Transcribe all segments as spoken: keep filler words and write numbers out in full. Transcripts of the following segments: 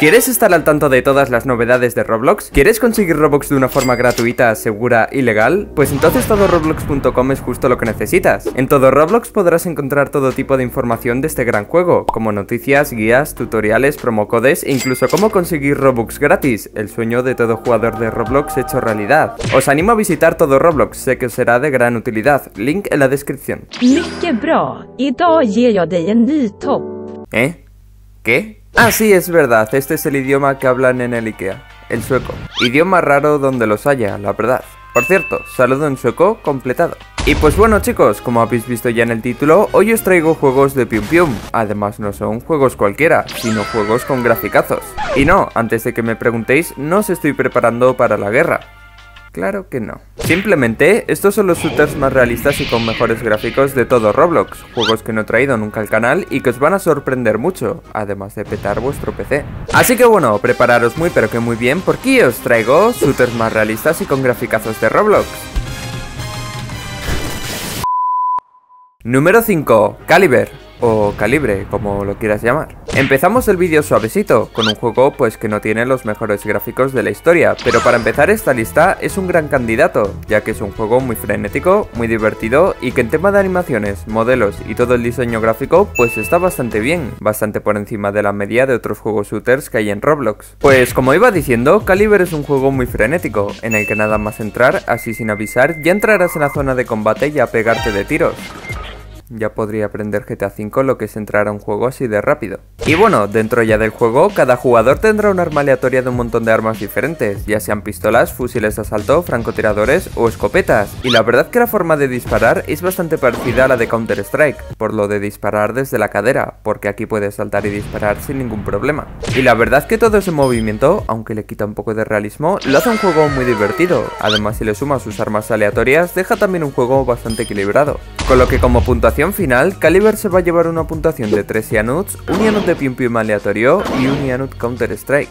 ¿Quieres estar al tanto de todas las novedades de Roblox? ¿Quieres conseguir Robux de una forma gratuita, segura y legal? Pues entonces todo roblox punto com es justo lo que necesitas. En todo Roblox podrás encontrar todo tipo de información de este gran juego, como noticias, guías, tutoriales, promocodes e incluso cómo conseguir Robux gratis, el sueño de todo jugador de Roblox hecho realidad. Os animo a visitar todo Roblox, sé que os será de gran utilidad, link en la descripción. Mycket bra, idag ger jag dig en ny topp. ¿Eh? ¿Qué? Ah, sí, es verdad, este es el idioma que hablan en el IKEA, el sueco. Idioma raro donde los haya, la verdad. Por cierto, saludo en sueco completado. Y pues bueno chicos, como habéis visto ya en el título, hoy os traigo juegos de Pium Pium. Además no son juegos cualquiera, sino juegos con graficazos. Y no, antes de que me preguntéis, no os estoy preparando para la guerra. Claro que no. Simplemente, estos son los shooters más realistas y con mejores gráficos de todo Roblox, juegos que no he traído nunca al canal y que os van a sorprender mucho, además de petar vuestro P C. Así que bueno, prepararos muy pero que muy bien porque os traigo shooters más realistas y con graficazos de Roblox. Número cinco. Caliber. O Calibre, como lo quieras llamar. Empezamos el vídeo suavecito, con un juego pues que no tiene los mejores gráficos de la historia, pero para empezar esta lista es un gran candidato, ya que es un juego muy frenético, muy divertido y que en tema de animaciones, modelos y todo el diseño gráfico pues está bastante bien, bastante por encima de la media de otros juegos shooters que hay en Roblox. Pues como iba diciendo, Calibre es un juego muy frenético, en el que nada más entrar, así sin avisar, ya entrarás en la zona de combate y a pegarte de tiros. Ya podría aprender G T A cinco lo que es entrar a un juego así de rápido. Y bueno, dentro ya del juego, cada jugador tendrá una arma aleatoria de un montón de armas diferentes, ya sean pistolas, fusiles de asalto, francotiradores o escopetas. Y la verdad que la forma de disparar es bastante parecida a la de Counter Strike, por lo de disparar desde la cadera, porque aquí puedes saltar y disparar sin ningún problema. Y la verdad que todo ese movimiento, aunque le quita un poco de realismo, lo hace un juego muy divertido. Además, si le suma sus armas aleatorias, deja también un juego bastante equilibrado. Con lo que como puntuación final, Caliber se va a llevar una puntuación de tres Yanuts, un Yanut de Pium Pium aleatorio y un Yanut Counter Strike.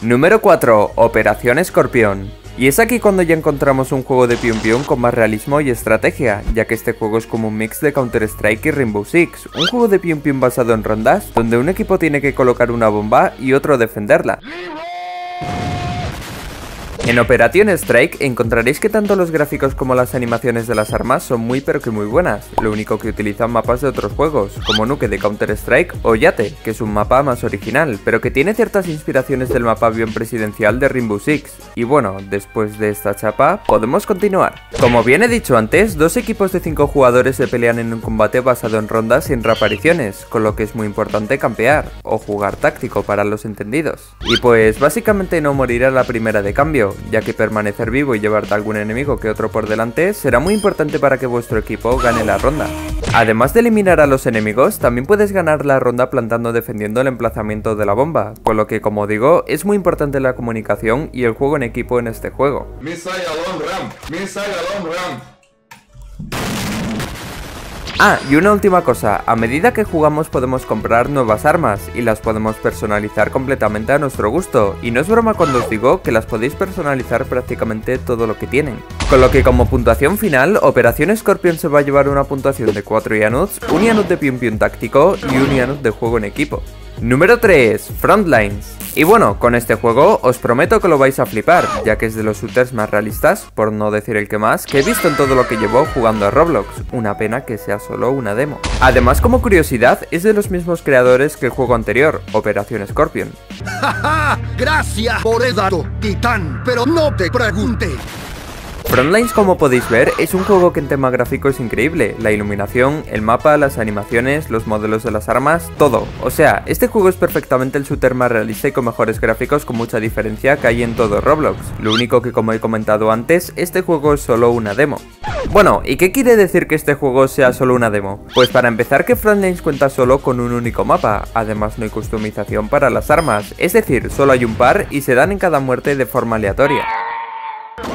Número cuatro. Operación Escorpión. Y es aquí cuando ya encontramos un juego de Pium Pium con más realismo y estrategia, ya que este juego es como un mix de Counter Strike y Rainbow Six, un juego de Pium Pium basado en rondas, donde un equipo tiene que colocar una bomba y otro defenderla. En Operación Strike encontraréis que tanto los gráficos como las animaciones de las armas son muy pero que muy buenas, lo único que utilizan mapas de otros juegos, como Nuke de Counter Strike o Yate, que es un mapa más original, pero que tiene ciertas inspiraciones del mapa avión presidencial de Rainbow Six. Y bueno, después de esta chapa, podemos continuar. Como bien he dicho antes, dos equipos de cinco jugadores se pelean en un combate basado en rondas sin reapariciones, con lo que es muy importante campear, o jugar táctico para los entendidos. Y pues básicamente no morir a la primera de cambio, ya que permanecer vivo y llevarte a algún enemigo que otro por delante será muy importante para que vuestro equipo gane la ronda. Además de eliminar a los enemigos, también puedes ganar la ronda plantando o defendiendo el emplazamiento de la bomba, con lo que, como digo, es muy importante la comunicación y el juego en equipo en este juego. Ah, y una última cosa, a medida que jugamos podemos comprar nuevas armas y las podemos personalizar completamente a nuestro gusto, y no es broma cuando os digo que las podéis personalizar prácticamente todo lo que tienen. Con lo que como puntuación final, Operación Escorpión se va a llevar una puntuación de cuatro Yanuts, un Yanut de Pium Pium táctico y un Yanut de juego en equipo. Número tres. Frontlines. Y bueno, con este juego os prometo que lo vais a flipar, ya que es de los shooters más realistas, por no decir el que más, que he visto en todo lo que llevo jugando a Roblox, una pena que sea solo una demo. Además, como curiosidad, es de los mismos creadores que el juego anterior, Operación Escorpión. ¡Jaja! ¡Gracias por eso, Titán! Pero no te pregunté. Frontlines, como podéis ver, es un juego que en tema gráfico es increíble, la iluminación, el mapa, las animaciones, los modelos de las armas, todo. O sea, este juego es perfectamente el shooter más realista y con mejores gráficos con mucha diferencia que hay en todo Roblox, lo único que como he comentado antes, este juego es solo una demo. Bueno, ¿y qué quiere decir que este juego sea solo una demo? Pues para empezar que Frontlines cuenta solo con un único mapa, además no hay customización para las armas, es decir, solo hay un par y se dan en cada muerte de forma aleatoria.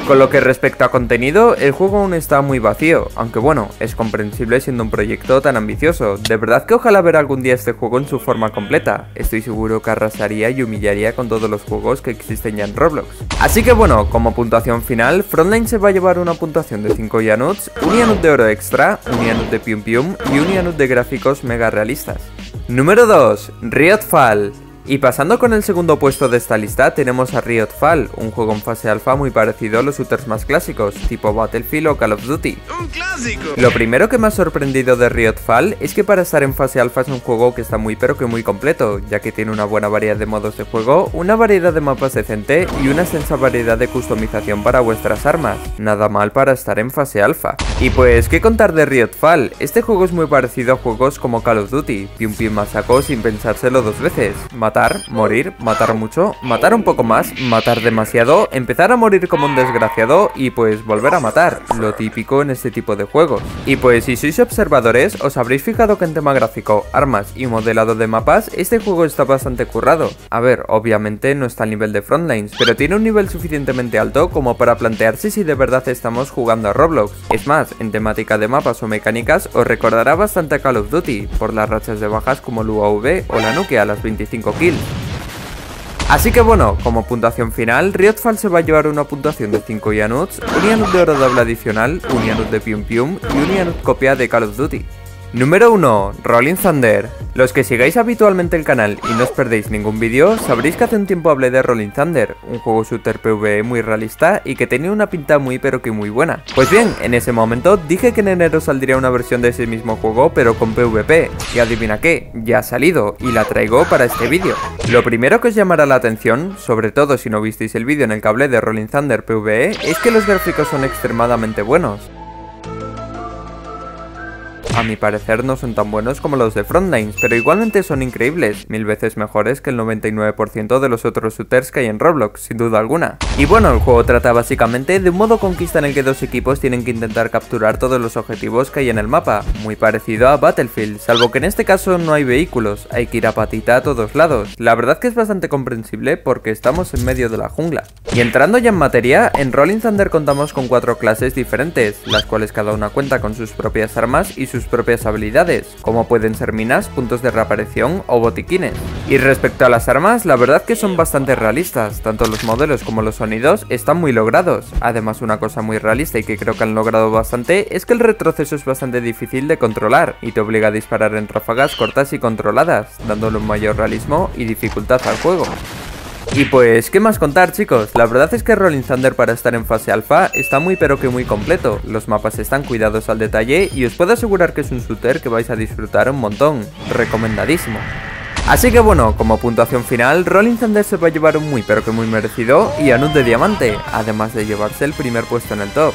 Con lo que respecta a contenido, el juego aún está muy vacío, aunque bueno, es comprensible siendo un proyecto tan ambicioso, de verdad que ojalá ver algún día este juego en su forma completa, estoy seguro que arrasaría y humillaría con todos los juegos que existen ya en Roblox. Así que bueno, como puntuación final, Frontline se va a llevar una puntuación de cinco Yanuts, un Yanut de oro extra, un Yanut de Pium Pium y un Yanut de gráficos mega realistas. Número dos. Riot Fall. Y pasando con el segundo puesto de esta lista tenemos a Riot Fall, un juego en fase alfa muy parecido a los shooters más clásicos, tipo Battlefield o Call of Duty. ¡Un clásico! Lo primero que me ha sorprendido de Riot Fall es que para estar en fase alfa es un juego que está muy pero que muy completo, ya que tiene una buena variedad de modos de juego, una variedad de mapas decente y una extensa variedad de customización para vuestras armas. Nada mal para estar en fase alfa. Y pues, ¿qué contar de Riot Fall? Este juego es muy parecido a juegos como Call of Duty, Pium Pium a saco sin pensárselo dos veces. Matar, morir, matar mucho, matar un poco más, matar demasiado, empezar a morir como un desgraciado y pues volver a matar, lo típico en este tipo de juegos. Y pues si sois observadores os habréis fijado que en tema gráfico, armas y modelado de mapas este juego está bastante currado. A ver, obviamente no está al nivel de Frontlines, pero tiene un nivel suficientemente alto como para plantearse si de verdad estamos jugando a Roblox. Es más, en temática de mapas o mecánicas os recordará bastante a Call of Duty, por las rachas de bajas como el U A V o la Nuke a las veinticinco kills. Así que bueno, como puntuación final, Riot Fall se va a llevar una puntuación de cinco Yanuts, un Yanut de oro doble adicional, un Yanut de Pium Pium y un Yanut copia de Call of Duty. Número uno. Rolling Thunder. Los que sigáis habitualmente el canal y no os perdéis ningún vídeo, sabréis que hace un tiempo hablé de Rolling Thunder, un juego shooter P V E muy realista y que tenía una pinta muy pero que muy buena. Pues bien, en ese momento dije que en enero saldría una versión de ese mismo juego pero con P V P, y adivina qué, ya ha salido y la traigo para este vídeo. Lo primero que os llamará la atención, sobre todo si no visteis el vídeo en el que hablé de Rolling Thunder P V E, es que los gráficos son extremadamente buenos. A mi parecer no son tan buenos como los de Frontlines, pero igualmente son increíbles, mil veces mejores que el noventa y nueve por ciento de los otros shooters que hay en Roblox, sin duda alguna. Y bueno, el juego trata básicamente de un modo conquista en el que dos equipos tienen que intentar capturar todos los objetivos que hay en el mapa, muy parecido a Battlefield, salvo que en este caso no hay vehículos, hay que ir a patita a todos lados. La verdad que es bastante comprensible porque estamos en medio de la jungla. Y entrando ya en materia, en Rolling Thunder contamos con cuatro clases diferentes, las cuales cada una cuenta con sus propias armas y sus sus propias habilidades, como pueden ser minas, puntos de reaparición o botiquines. Y respecto a las armas, la verdad que son bastante realistas, tanto los modelos como los sonidos están muy logrados. Además, una cosa muy realista y que creo que han logrado bastante es que el retroceso es bastante difícil de controlar y te obliga a disparar en ráfagas cortas y controladas, dándole un mayor realismo y dificultad al juego. Y pues, ¿qué más contar, chicos? La verdad es que Rolling Thunder para estar en fase alfa está muy pero que muy completo, los mapas están cuidados al detalle y os puedo asegurar que es un shooter que vais a disfrutar un montón, recomendadísimo. Así que bueno, como puntuación final, Rolling Thunder se va a llevar un muy pero que muy merecido y Yanut de diamante, además de llevarse el primer puesto en el top.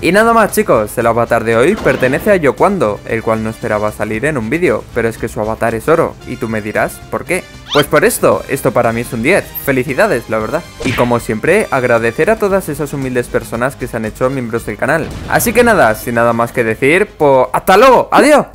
Y nada más, chicos, el avatar de hoy pertenece a YoCuando, el cual no esperaba salir en un vídeo, pero es que su avatar es oro, y tú me dirás, ¿por qué? Pues por esto, esto para mí es un diez, felicidades, la verdad. Y como siempre, agradecer a todas esas humildes personas que se han hecho miembros del canal. Así que nada, sin nada más que decir, pues ¡hasta luego! ¡Adiós!